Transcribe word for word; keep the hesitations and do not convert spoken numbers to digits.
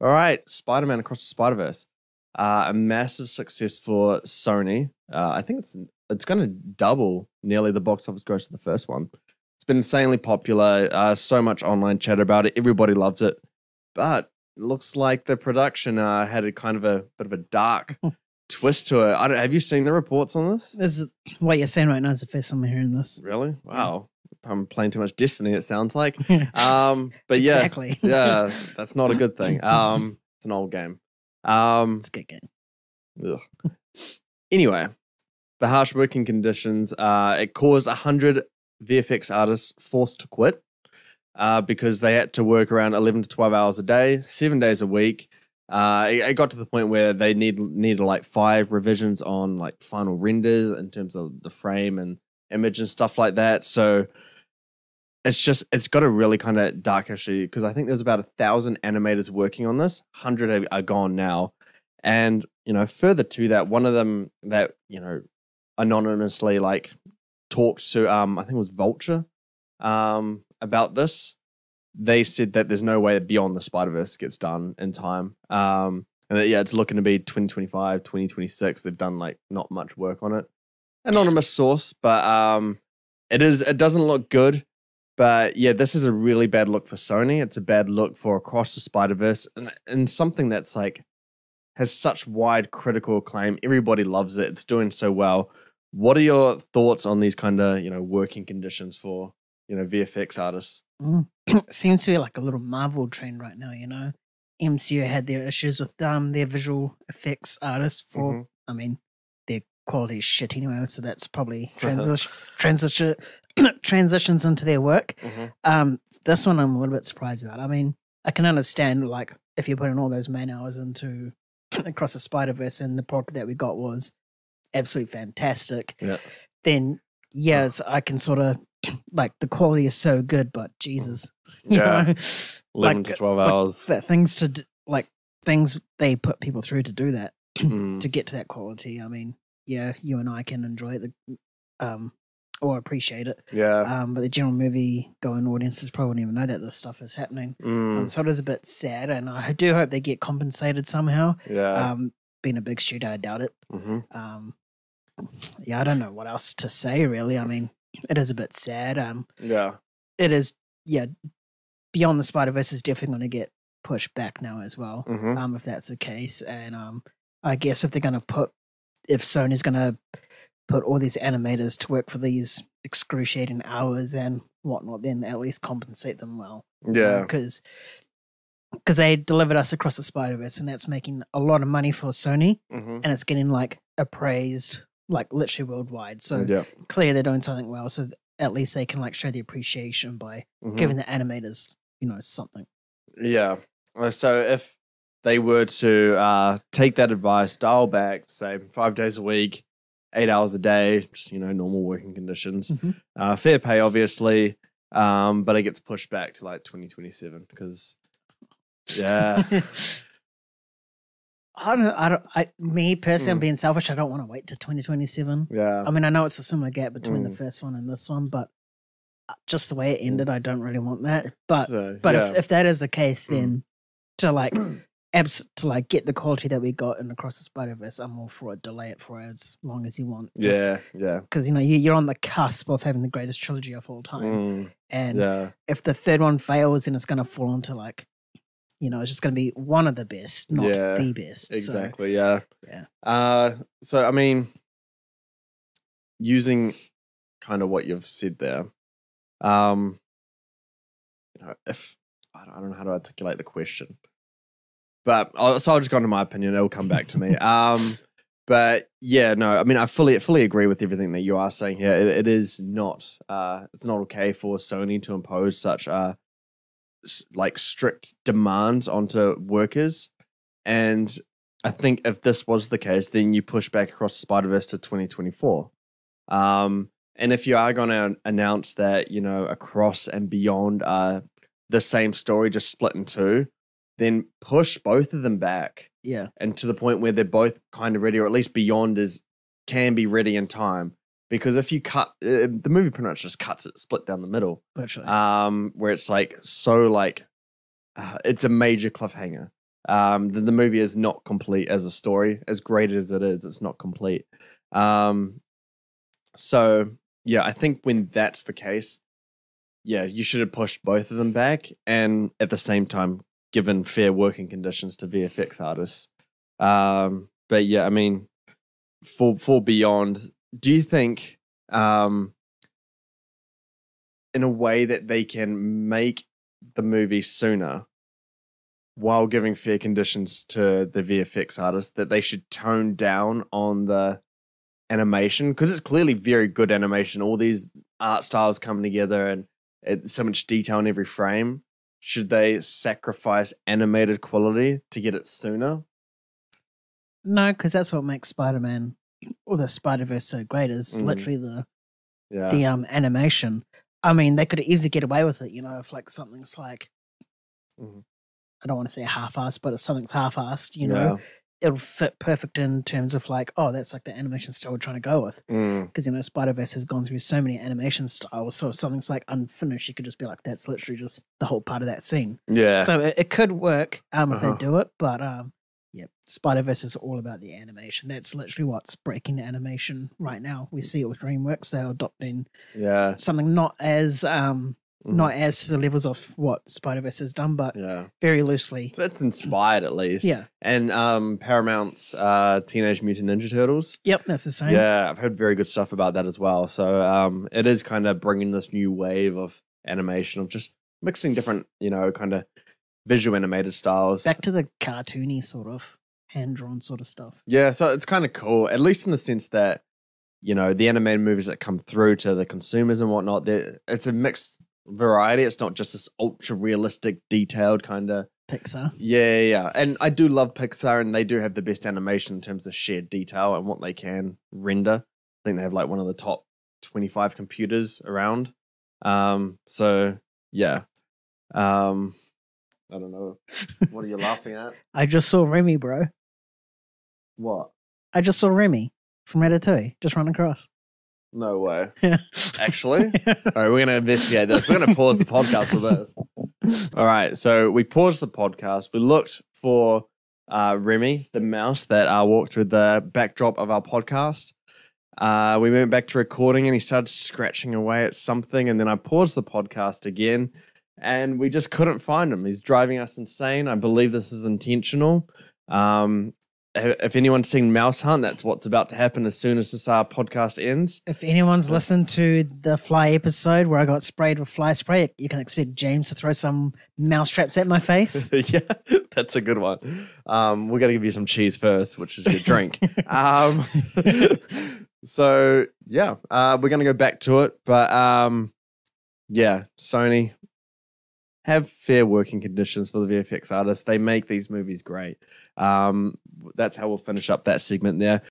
All right, Spider-Man Across the Spider-Verse. Uh, a massive success for Sony. Uh, I think it's it's going to double nearly the box office gross of the first one. It's been insanely popular. Uh, so much online chatter about it. Everybody loves it. But it looks like the production uh, had a kind of a bit of a dark twist to it. I don't, have you seen the reports on this? This is, what you're saying right now is the first time I'm hearing this. Really? Wow. Yeah. I'm playing too much Destiny, it sounds like. Um, but yeah, exactly. Yeah, that's not a good thing. Um, it's an old game. Um, it's a good game. Ugh. Anyway, the harsh working conditions, uh, it caused one hundred V F X artists forced to quit uh, because they had to work around eleven to twelve hours a day, seven days a week. Uh, it, it got to the point where they need, needed like five revisions on like final renders in terms of the frame and image and stuff like that. So it's just, it's got a really kind of dark issue because I think there's about a thousand animators working on this. one hundred are gone now. And, you know, further to that, one of them that, you know, anonymously like talked to, um, I think it was Vulture, um, about this. They said that there's no way Beyond the Spider-Verse gets done in time. Um, and that, yeah, it's looking to be twenty twenty-five, twenty twenty-six. They've done like not much work on it. Anonymous source, but um, it is, it doesn't look good. But yeah, this is a really bad look for Sony. It's a bad look for Across the Spider-Verse, and, and something that's like has such wide critical acclaim. Everybody loves it. It's doing so well. What are your thoughts on these kind of, you know, working conditions for, you know, V F X artists? Mm. Seems to be like a little Marvel trend right now. You know, M C U had their issues with um their visual effects artists for, mm-hmm. I mean, quality shit anyway, so that's probably transi transition transitions into their work. Mm-hmm. um, this one I'm a little bit surprised about. I mean, I can understand, like, if you're putting all those man hours into Across the Spider-Verse and the product that we got was absolutely fantastic, yeah. then, yes, I can sort of, like, the quality is so good, but Jesus. Yeah, eleven like, to twelve like, hours. That things to, do, like, things they put people through to do that, mm. to get to that quality, I mean, yeah, you and I can enjoy it, um, or appreciate it. Yeah. Um, but the general movie-going audiences probably wouldn't even know that this stuff is happening. Mm. Um, so it is a bit sad, and I do hope they get compensated somehow. Yeah. Um, being a big studio, I doubt it. Mm-hmm. Um, yeah, I don't know what else to say really. I mean, it is a bit sad. Um, yeah. It is. Yeah. Beyond the Spider-Verse is definitely going to get pushed back now as well. Mm-hmm. Um, if that's the case, and um, I guess if they're going to put if Sony's going to put all these animators to work for these excruciating hours and whatnot, then at least compensate them well. Yeah. Because um, because they delivered us Across the Spider-Verse, and that's making a lot of money for Sony, mm-hmm. and it's getting, like, appraised, like, literally worldwide. So yeah. clearly they're doing something well, so at least they can, like, show the appreciation by mm-hmm. giving the animators, you know, something. Yeah. So if they were to uh, take that advice, dial back, say five days a week, eight hours a day, just, you know, normal working conditions. Mm-hmm. uh, fair pay, obviously, um, but it gets pushed back to like twenty twenty-seven because, yeah. I don't I don't, I, me personally, mm. I'm being selfish. I don't want to wait to twenty twenty-seven. Yeah. I mean, I know it's a similar gap between mm. the first one and this one, but just the way it ended, I don't really want that. But, so, but yeah. if, if that is the case, then mm. to like... Abs to like get the quality that we got in Across the Spider-Verse, I'm all for it. Delay it for as long as you want. Just, yeah, yeah. Because you know you, you're on the cusp of having the greatest trilogy of all time, mm, and yeah. if the third one fails, then it's going to fall into like, you know, it's just going to be one of the best, not yeah, the best. Exactly. So, yeah. Yeah. Uh, so I mean, using kind of what you've said there, um, you know, if I don't, I don't know how to articulate the question. But so I'll just go into my opinion. It'll come back to me. Um, but yeah, no, I mean, I fully, fully agree with everything that you are saying here. It, it is not, uh, it's not okay for Sony to impose such uh, like strict demands onto workers. And I think if this was the case, then you push back Across the Spider-Verse to twenty twenty-four. Um, and if you are going to announce that, you know, Across and Beyond are the same story, just split in two. Then push both of them back. Yeah. And to the point where they're both kind of ready, or at least Beyond is can be ready in time. Because if you cut, uh, the movie pretty much just cuts it split down the middle. Literally. Um, where it's like, so like, uh, it's a major cliffhanger. um, then the movie is not complete as a story. As great as it is, it's not complete. Um, so yeah, I think when that's the case, yeah, you should have pushed both of them back, and at the same time, given fair working conditions to V F X artists. Um, but yeah, I mean, for for Beyond, do you think, um, in a way that they can make the movie sooner while giving fair conditions to the V F X artists, that they should tone down on the animation? Because it's clearly very good animation. All these art styles come together and it, so much detail in every frame. Should they sacrifice animated quality to get it sooner? No, because that's what makes Spider-Man or the Spider-Verse so great, is mm. literally the yeah. the um animation. I mean, they could easily get away with it, you know, if like something's like, mm. I don't want to say half-assed, but if something's half-assed, you yeah. know, it'll fit perfect in terms of like, oh, that's like the animation style we're trying to go with. Because, mm. you know, Spider-Verse has gone through so many animation styles, so if something's like unfinished, you could just be like, that's literally just the whole part of that scene. Yeah. So it, it could work um, if uh-huh. they do it, but... um. Yep. Spider-Verse is all about the animation. That's literally what's breaking the animation right now. We see it with DreamWorks. They're adopting yeah. something not as um mm. not as to the levels of what Spider-Verse has done, but yeah. very loosely. So it's inspired at least. Yeah. And um Paramount's uh Teenage Mutant Ninja Turtles. Yep, that's the same. Yeah, I've heard very good stuff about that as well. So um it is kind of bringing this new wave of animation, of just mixing different, you know, kind of visual animated styles. Back to the cartoony sort of, hand-drawn sort of stuff. Yeah, so it's kind of cool, at least in the sense that, you know, the animated movies that come through to the consumers and whatnot, it's a mixed variety. It's not just this ultra-realistic, detailed kind of... Pixar. Yeah, yeah, and I do love Pixar, and they do have the best animation in terms of shared detail and what they can render. I think they have, like, one of the top twenty-five computers around. Um, so, yeah. Um... I don't know. What are you laughing at? I just saw Remy, bro. What? I just saw Remy from Ratatouille just run across. No way. Yeah. Actually? Yeah. All right, we're going to investigate this. We're going to pause the podcast for this. All right, so we paused the podcast. We looked for uh, Remy, the mouse that uh, walked through the backdrop of our podcast. Uh, we went back to recording and he started scratching away at something, and then I paused the podcast again. And we just couldn't find him. He's driving us insane. I believe this is intentional. Um, if anyone's seen Mouse Hunt, that's what's about to happen as soon as this uh, podcast ends. If anyone's listened to the fly episode where I got sprayed with fly spray, you can expect James to throw some mouse traps at my face. Yeah, that's a good one. Um, we're going to give you some cheese first, which is your drink. um, so, yeah, uh, we're going to go back to it. But, um, yeah, Sony... have fair working conditions for the V F X artists. They make these movies great. Um, that's how we'll finish up that segment there.